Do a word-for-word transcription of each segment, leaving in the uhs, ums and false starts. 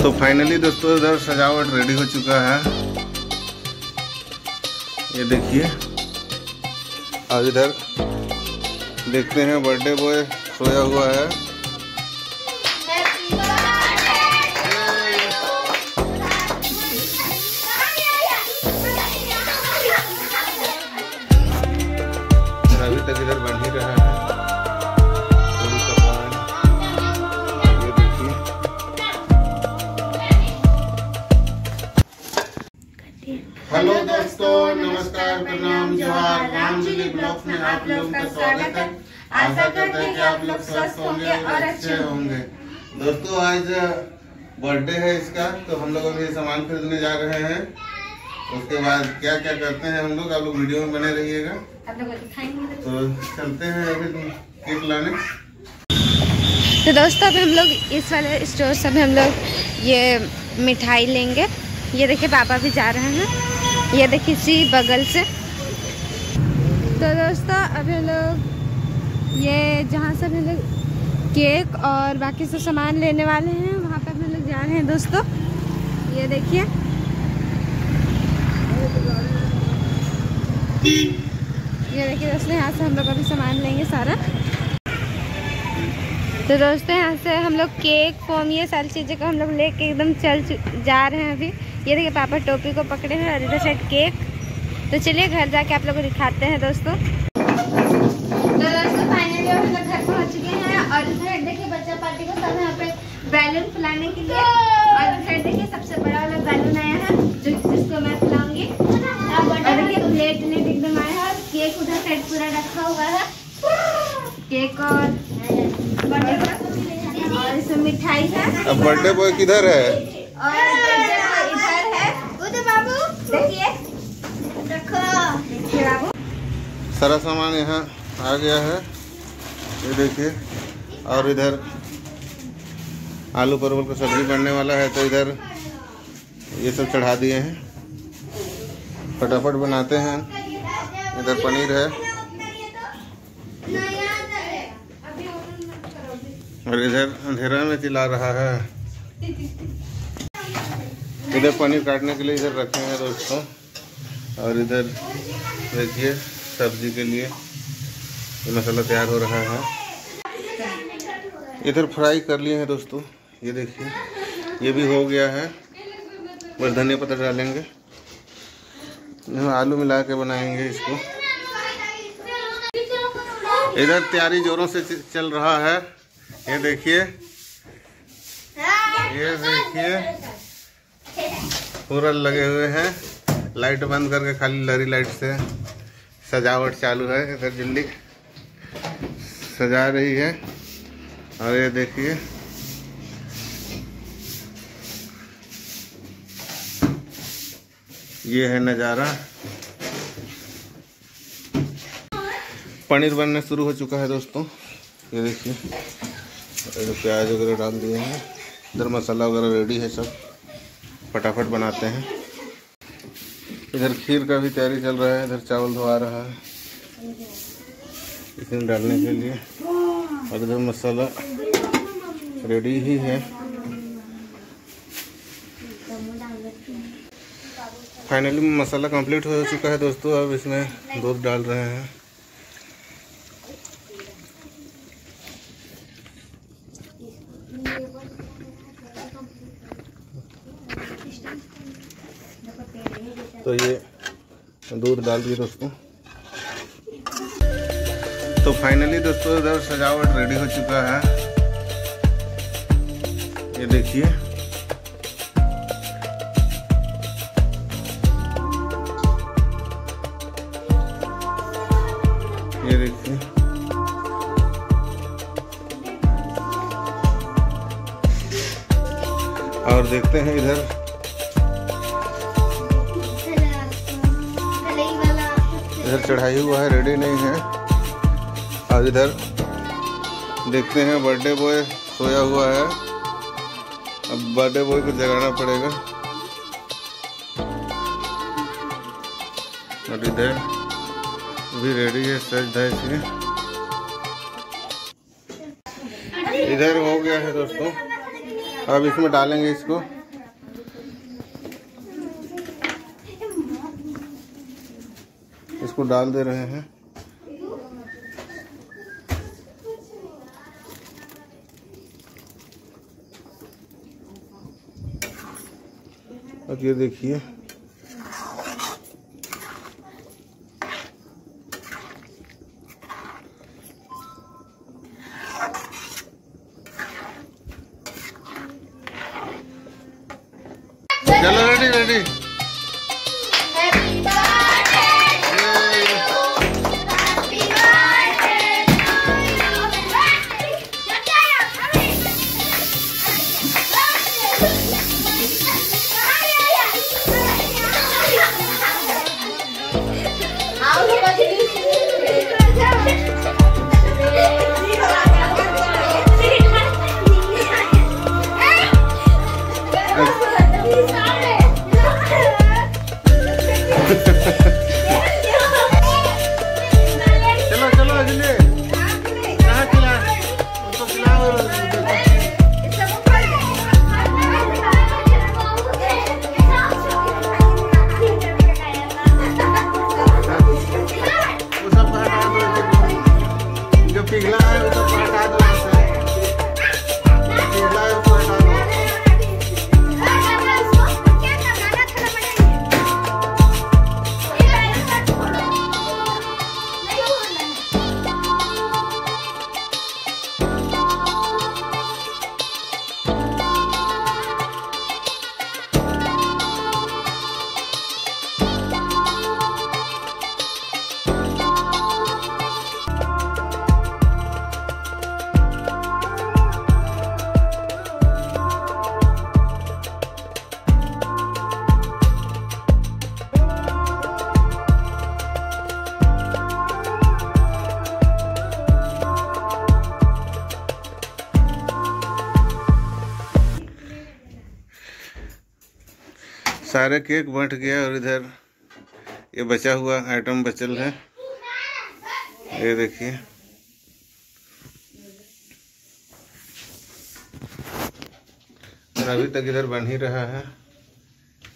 तो फाइनली दोस्तों इधर सजावट रेडी हो चुका है, ये देखिए। और इधर देखते हैं बर्थडे बॉय सोया हुआ है। अभी तक इधर बन ही रहा है। हेलो दोस्तों, नमस्कार, प्रणाम, जोहार। रामजुली ब्लॉग्स में आप लोगों का स्वागत है। आशा करते हैं कि आप लोग स्वस्थ होंगे और अच्छे होंगे। दोस्तों आज बर्थडे है इसका, तो हम लोग अभी सामान खरीदने जा रहे हैं। उसके बाद क्या क्या करते हैं हम लोग, आप लोग वीडियो में बने रहिएगा। तो चलते हैं अभी केक लाने। तो दोस्तों अभी हम लोग इस वाले स्टोर से हम लोग ये मिठाई लेंगे। ये देखिए पापा भी जा रहे हैं, ये देखिए इसी बगल से। तो दोस्तों अभी हम लोग ये जहाँ से हम लोग केक और बाकी सब सामान लेने वाले हैं वहाँ पे हम लोग जा रहे हैं दोस्तों। ये देखिए ये देखिए दोस्तों, यहाँ से हम लोग अभी सामान लेंगे सारा। तो दोस्तों यहाँ से हम लोग केक, फोम, ये सारी चीज़ें को हम लोग लेके एकदम चल जा रहे हैं अभी। ये देखिए पापा टोपी को पकड़े हैं और इधर साइड केक। तो चलिए घर जाके आप लोग को दिखाते हैं दोस्तों। तो दोस्तों फाइनली हम लोग घर पहुँच गए हैं और इधर देखिए बच्चा पार्टी को सब यहाँ पे बैलून फुलाने के लिए। और इधर देखिए सबसे बड़ा वाला बैलून आया है जो जिसको मैं फुलाऊंगी। प्लेट प्लेट एकदम आया है, केक उधर साइड पूरा रखा हुआ है, केक और और इसमें मिठाई है। अब बर्थडे बॉय किधर है? और इधर है। उधर बाबू देखिए, रखो देखिए बाबू। सारा सामान यहाँ आ गया है, ये देखिए। और इधर आलू परवल का सब्जी बनने वाला है, तो इधर ये सब चढ़ा दिए हैं। फटाफट बनाते हैं। इधर पनीर है और इधर अंधेरा में चिल्ला रहा है। इधर पनीर काटने के लिए इधर रखे हैं दोस्तों। और इधर देखिए सब्जी के लिए ये मसाला तैयार हो रहा है। इधर फ्राई कर लिए हैं दोस्तों, ये देखिए ये भी हो गया है। बस धनिया पत्ता डालेंगे, हम आलू मिला के बनाएंगे इसको। इधर तैयारी जोरों से चल रहा है, ये देखिए ये देखिए पूरा लगे हुए हैं। लाइट बंद करके खाली लरी लाइट से सजावट चालू है। इधर झिल्ली सजा रही है। और ये देखिए ये है नज़ारा। पनीर बनना शुरू हो चुका है दोस्तों, ये देखिए। इधर प्याज वगैरह डाल दिए हैं, इधर मसाला वगैरह रेडी है सब। फटाफट बनाते हैं। इधर खीर का भी तैयारी चल रहा है, इधर चावल धोआ रहा है इसमें डालने के लिए। और इधर मसाला रेडी ही है। फाइनली मसाला कंप्लीट हो चुका है दोस्तों। अब इसमें दूध डाल रहे हैं। तो ये दूध डाल दिए दोस्तों। तो फाइनली दोस्तों इधर सजावट रेडी हो चुका है, ये देखिए। ये देखिए और देखते हैं इधर इधर चढ़ाई हुआ है, रेडी नहीं है। और इधर देखते हैं बर्थडे बॉय सोया हुआ है। अब बर्थडे बॉय को जगाना पड़ेगा। और इधर भी रेडी है सज धज के। इधर हो गया है दोस्तों। अब इसमें डालेंगे इसको। इसको डाल दे रहे हैं। अब ये देखिए सारे केक बंट गया और इधर ये बचा हुआ आइटम बचल है। ये देखिए अभी तक इधर बन ही रहा है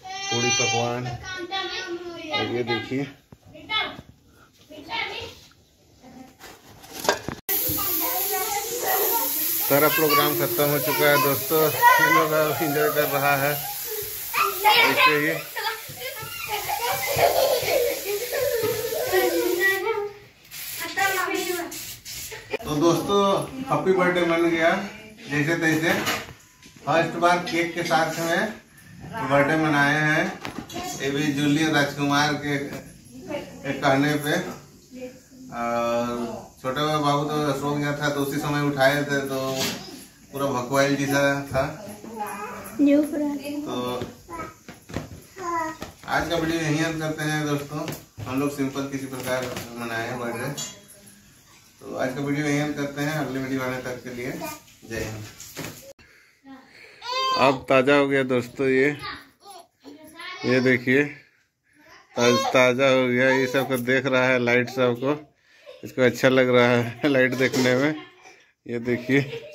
पूरी पकवान। और ये देखिए सारा प्रोग्राम खत्म हो चुका है दोस्तों। लोग एंजॉय कर रहा है ऐसे ही। तो दोस्तों हैप्पी बर्थडे बन गया जैसे तैसे। फर्स्ट बार केक के साथ में बर्थडे मनाए हैं ए बी जूली राजकुमार के कहने पे। और छोटे बाबू तो सो गया था तो उसी समय उठाए थे तो पूरा भकवाइल जैसा था। तो आज का वीडियो यहीं हम करते हैं दोस्तों। हम लोग सिंपल किसी प्रकार मनाए हैं बर्थडे। तो आज का वीडियो यहीं हम करते हैं। अगले वीडियो आने तक के लिए जय हिंद। अब ताज़ा हो गया दोस्तों ये ये देखिए ताज़ा हो गया। ये सब को देख रहा है लाइट, सबको इसको अच्छा लग रहा है लाइट देखने में। ये देखिए